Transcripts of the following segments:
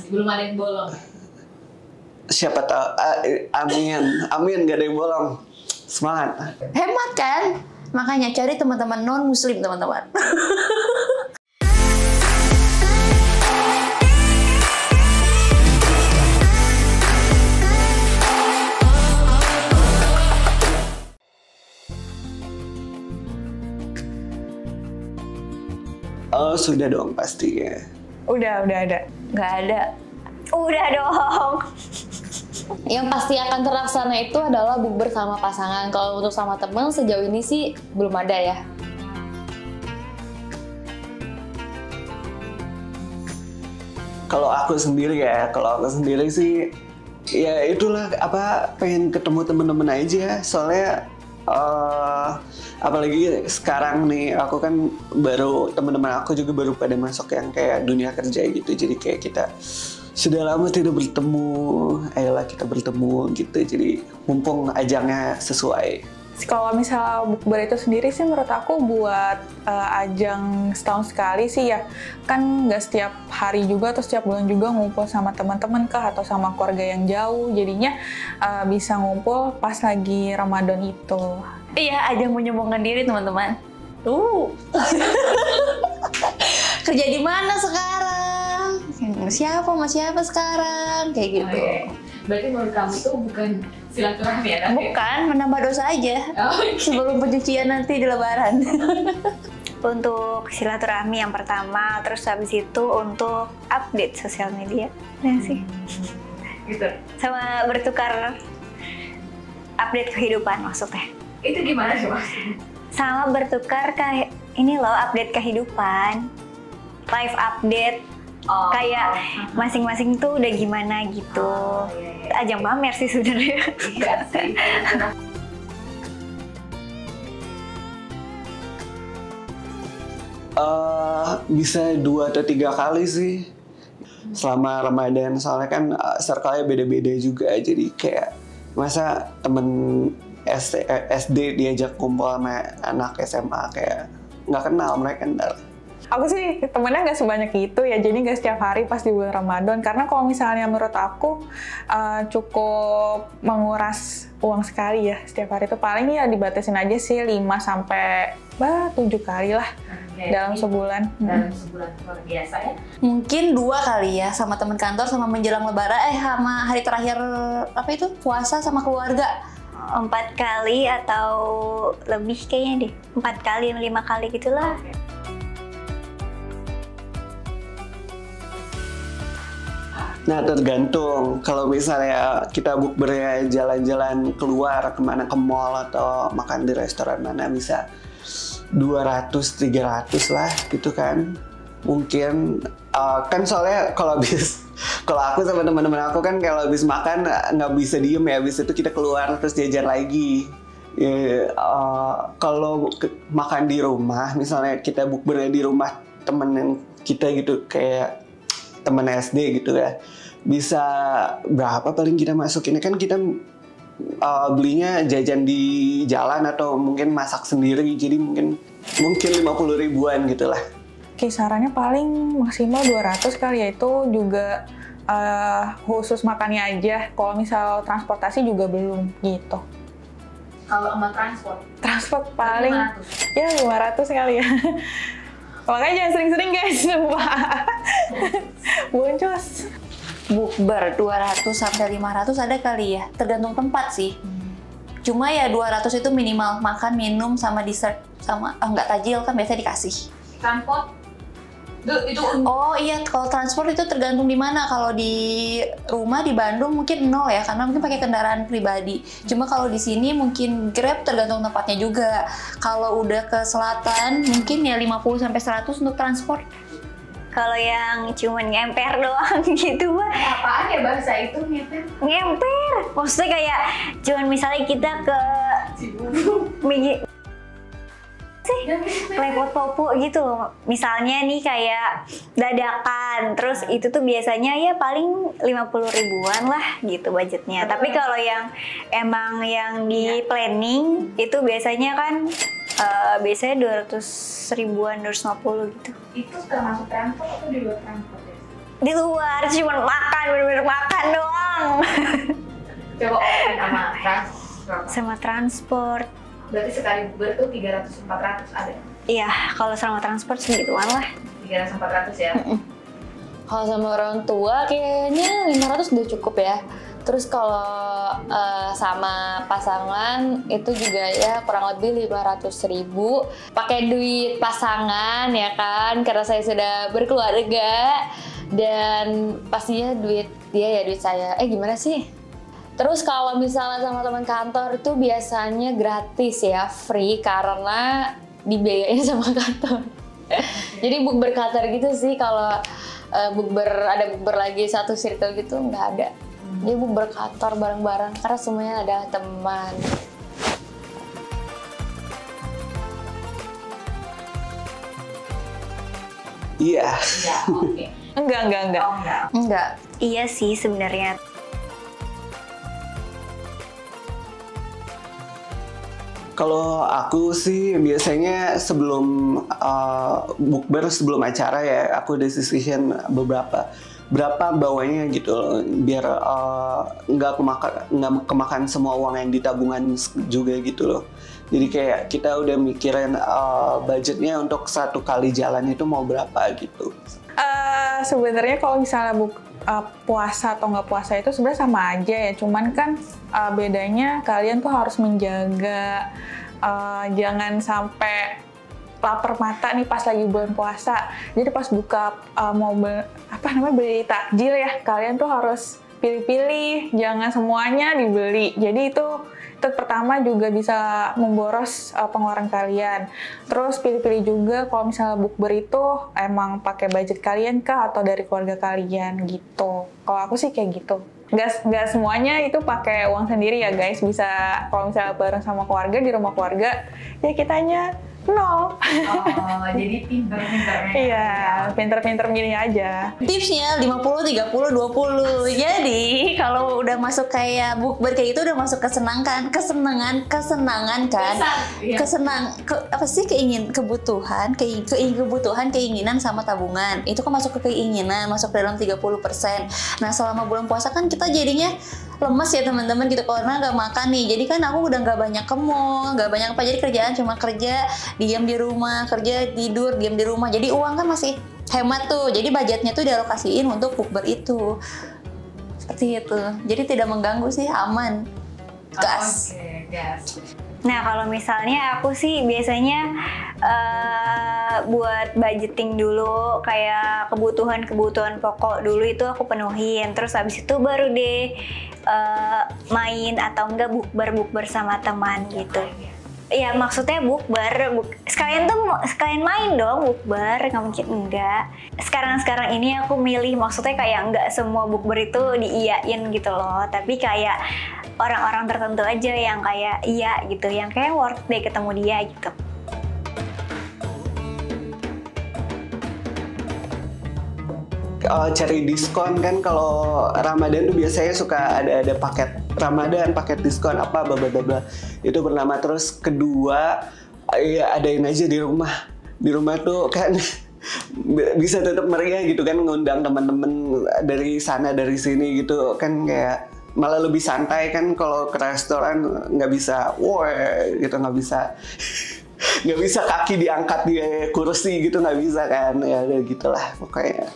masih belum ada yang bolong. Siapa tahu, amin, amin gak ada yang bolong. Semangat. Hemat kan? Makanya cari teman-teman non-muslim, teman-teman. Oh, sudah dong pastinya. Udah ada. Nggak ada. Udah dong. Yang pasti akan terlaksana itu adalah bukber sama pasangan. Kalau untuk sama temen sejauh ini sih belum ada ya. Kalau aku sendiri ya, sih ya itulah apa, pengen ketemu temen-temen aja. Soalnya apalagi sekarang nih, aku kan baru, teman-teman aku juga baru pada masuk yang kayak dunia kerja gitu. Jadi kayak kita sudah lama tidak bertemu, ayolah kita bertemu gitu. Jadi mumpung ajangnya sesuai. Kalau misalnya bukber itu sendiri sih menurut aku buat ajang setahun sekali sih ya. Kan nggak setiap hari juga atau setiap bulan juga ngumpul sama teman-teman kah atau sama keluarga yang jauh. Jadinya bisa ngumpul pas lagi Ramadan itu. Iya, ajang menyombongkan diri teman-teman. Kerja di mana sekarang? Siapa sekarang, kayak gitu. Oh, iya. Berarti menurut kamu itu bukan silaturahmi ya? Bukan, menambah dosa aja. Oh, okay. Sebelum pencucian nanti di lebaran. Untuk silaturahmi yang pertama, terus habis itu untuk update sosial media. Nah sih. Gitu. Sama bertukar update kehidupan maksudnya. Itu gimana sih maksudnya? Sama bertukar ini loh, update kehidupan. Live update. Oh, kayak masing-masing tuh udah gimana gitu. Ajang pamer sih sebenarnya. Iya sih. Bisa 2 atau 3 kali sih selama Ramadan. Soalnya kan circle-nya beda-beda juga. Jadi kayak masa temen SD diajak kumpul sama anak SMA, kayak nggak kenal mereka ntar. Aku sih temennya nggak sebanyak itu ya, jadi nggak setiap hari pas di bulan Ramadan. Karena kalau misalnya menurut aku cukup menguras uang sekali ya setiap hari itu. Paling ya dibatasin aja sih 5 sampai 7 kali lah. Oke, dalam sebulan. Dalam sebulan luar biasa ya. Mungkin 2 kali ya sama teman kantor, sama menjelang lebaran, sama hari terakhir apa itu puasa sama keluarga. 4 kali atau lebih kayaknya deh. 4 kali, 5 kali gitulah. Okay. Nah tergantung, kalau misalnya kita bukbernya jalan-jalan keluar kemana, ke mall atau makan di restoran mana, bisa 200-300 lah gitu kan. Mungkin kan soalnya kalau habis, kalau aku sama teman-teman aku kan kalau habis makan nggak bisa diem ya, habis itu kita keluar terus jajan lagi. Kalau makan di rumah, misalnya kita bukbernya di rumah temen kita gitu, kayak teman SD gitu ya, bisa berapa paling kita masukin? Kan kita belinya jajan di jalan atau mungkin masak sendiri, jadi mungkin 50 ribuan gitulah. Kisarannya paling maksimal 200 kali ya, itu juga khusus makannya aja. Kalau misal transportasi juga belum gitu. Kalau sama transport paling 500. Ya 500 kali ya. Makanya jangan sering-sering guys, sumpah. Boncos. Bukber 200-500 ada kali ya, tergantung tempat sih. Cuma ya 200 itu minimal, makan, minum, sama dessert, sama enggak tajil kan biasanya dikasih. Transport? Itu oh iya, kalau transport itu tergantung di mana. Kalau di rumah di Bandung mungkin 0 ya, karena mungkin pakai kendaraan pribadi. Cuma kalau di sini mungkin Grab, tergantung tempatnya juga. Kalau udah ke selatan mungkin ya 50 sampai 100 untuk transport. Kalau yang cuman ngemper doang gitu mah. Apaan ya bahasa itu, ngemper? Ngemper. Maksudnya kayak cuman misalnya kita ke sih lepot popo gitu loh. Misalnya nih kayak dadakan, terus itu tuh biasanya ya paling 50 ribuan lah gitu budgetnya. Tapi kalau yang emang yang di planning itu biasanya kan biasanya 200 ribuan, 250 gitu. Itu termasuk transport atau di luar transport ya? di luar, cuma makan, bener-bener makan doang. Coba online sama transport. Sama transport. Berarti sekali Uber tuh 300-400 ada? Iya, kalau sama transport segituan lah. 300-400 ya? Kalau sama orang tua kayaknya 500 udah cukup ya. Terus kalau sama pasangan itu juga ya kurang lebih 500.000. Pakai duit pasangan ya kan, karena saya sudah berkeluarga dan pastinya duit dia ya duit saya. Gimana sih? Terus kalau misalnya sama teman kantor itu biasanya gratis ya, free karena dibiayain sama kantor. Jadi bukber kantor gitu sih, kalau bukber lagi satu circle gitu nggak ada. Dia bukber kantor bareng-bareng karena semuanya adalah teman. Iya. Yeah. Okay. Enggak. Oh, enggak. Iya sih sebenarnya. Kalau aku sih biasanya sebelum bukber, sebelum acara ya aku udah decision berapa bawanya gitu loh, biar nggak kemakan semua uang yang di tabungan juga gitu loh. Jadi kayak kita udah mikirin budgetnya untuk satu kali jalan itu mau berapa gitu. Sebenarnya kalau misalnya puasa atau nggak puasa itu sebenarnya sama aja ya, cuman kan bedanya kalian tuh harus menjaga jangan sampai lapar mata nih pas lagi bulan puasa. Jadi pas buka mau beli takjil ya, kalian tuh harus pilih-pilih, jangan semuanya dibeli. Jadi itu pertama juga bisa memboros pengeluaran kalian. Terus pilih-pilih juga kalau misalnya bukber itu emang pakai budget kalian kah atau dari keluarga kalian gitu. Kalau aku sih kayak gitu. Nggak semuanya itu pakai uang sendiri ya guys. Bisa kalau misalnya bareng sama keluarga di rumah keluarga ya kitanya nol. Oh, jadi pinter-pinternya. Iya, pinter-pinter milih aja. Tipsnya 50, 30, 20. Jadi kalau udah masuk kayak bukber kayak itu udah masuk kesenangan kan. Kebutuhan, keinginan sama tabungan. Itu kan masuk ke keinginan, masuk dalam 30%. Nah, selama bulan puasa kan kita jadinya lemes ya teman-teman gitu, karena nggak makan nih. Jadi kan aku udah nggak banyak ke mall, nggak banyak apa, jadi kerjaan cuma kerja, diam di rumah, kerja, tidur, diam di rumah. Jadi uang kan masih hemat tuh. Jadi budgetnya tuh dialokasiin untuk bukber itu. Seperti itu. Jadi tidak mengganggu sih, aman. Gas. Oke, gas. Nah, kalau misalnya aku sih biasanya buat budgeting dulu, kayak kebutuhan pokok dulu itu aku penuhin. Terus abis itu baru deh main atau enggak bukber sama teman gitu. Ya maksudnya bukber, sekalian main dong bukber, nggak mungkin enggak. Sekarang ini aku milih, maksudnya kayak nggak semua bukber itu diiyain gitu loh, tapi kayak orang-orang tertentu aja yang kayak iya gitu, yang kayak worth deh ketemu dia gitu. Cari diskon kan, kalau Ramadan tuh biasanya suka ada paket Ramadan, paket diskon apa bla bla bla. Itu pertama. Terus kedua, ya adain aja di rumah. Di rumah tuh kan bisa tetap meriah gitu kan, ngundang teman-teman dari sana dari sini gitu kan, kayak malah lebih santai kan. Kalau ke restoran nggak bisa gitu, nggak bisa kaki diangkat di kursi gitu, nggak bisa kan, ya gitulah pokoknya.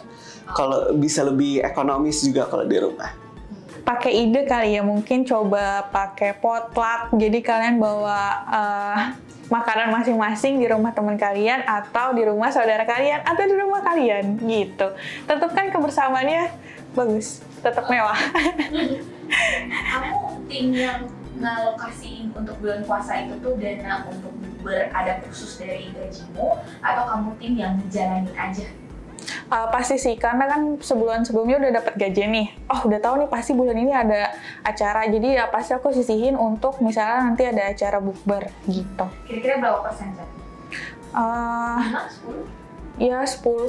Kalau bisa lebih ekonomis juga kalau di rumah. Pakai ide kali ya, mungkin coba pakai potluck. Jadi kalian bawa makanan masing-masing di rumah teman kalian atau di rumah saudara kalian atau di rumah kalian gitu. Tetap kan kebersamaannya bagus, tetap mewah. Kamu tim yang ngalokasiin untuk bulan puasa itu tuh dana untuk bukber ada khusus dari gajimu, atau kamu tim yang jalanin aja? Pasti sih, karena kan sebulan sebelumnya udah dapat gaji nih. Oh, udah tahu nih pasti bulan ini ada acara, jadi ya pasti aku sisihin untuk misalnya nanti ada acara bukber gitu. Kira-kira berapa persen? 10? Ya 10-15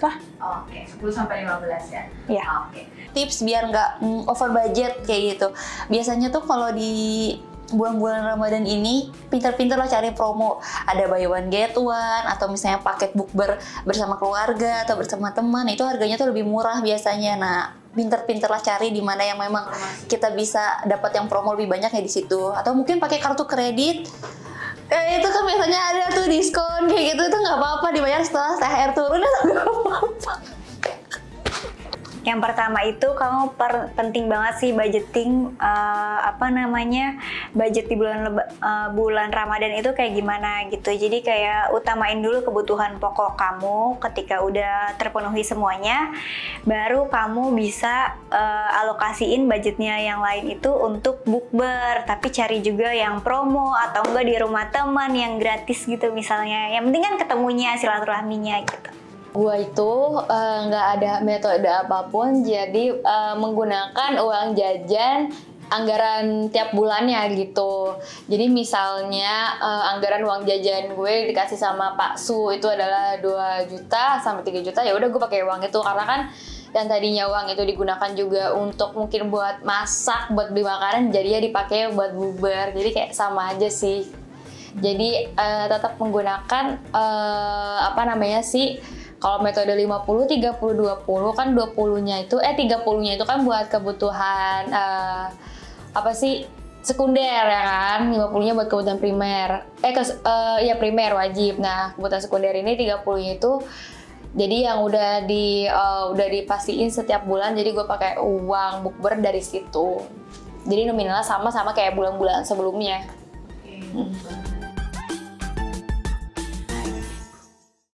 lah. Oke, 10-15 ya. Iya. Oke. Tips biar nggak over budget kayak gitu. Biasanya tuh kalau di bulan-bulan Ramadan ini pintar-pintar lo cari promo, ada buy one get one atau misalnya paket bukber bersama keluarga atau bersama teman, itu harganya tuh lebih murah biasanya. Nah, pintar-pintarlah cari di mana yang memang kita bisa dapat yang promo lebih banyak ya di situ, atau mungkin pakai kartu kredit. Itu kan biasanya ada tuh diskon kayak gitu, itu nggak apa-apa dibayar setelah THR turun, nggak apa-apa. Yang pertama itu kamu penting banget sih budgeting, budget di bulan Ramadan itu kayak gimana gitu. Jadi kayak utamain dulu kebutuhan pokok kamu, ketika udah terpenuhi semuanya baru kamu bisa alokasiin budgetnya yang lain itu untuk bukber, tapi cari juga yang promo atau enggak di rumah teman yang gratis gitu misalnya. Yang penting kan ketemunya, silaturahminya gitu. Gue itu nggak ada metode apapun, jadi menggunakan uang jajan anggaran tiap bulannya gitu. Jadi misalnya anggaran uang jajan gue dikasih sama Pak Su itu adalah 2 juta sampai 3 juta, ya udah gue pakai uang itu, karena kan yang tadinya uang itu digunakan juga untuk mungkin buat masak, buat beli makanan, jadinya dipakai buat bukber. Jadi kayak sama aja sih. Jadi tetap menggunakan kalau metode 50-30-20 kan 20-nya itu 30-nya itu kan buat kebutuhan sekunder ya kan, 50-nya buat kebutuhan primer. Primer wajib. Nah, kebutuhan sekunder ini 30-nya itu jadi yang udah dipastiin setiap bulan, jadi gue pakai uang bukber dari situ. Jadi nominalnya sama-sama kayak bulan-bulan sebelumnya.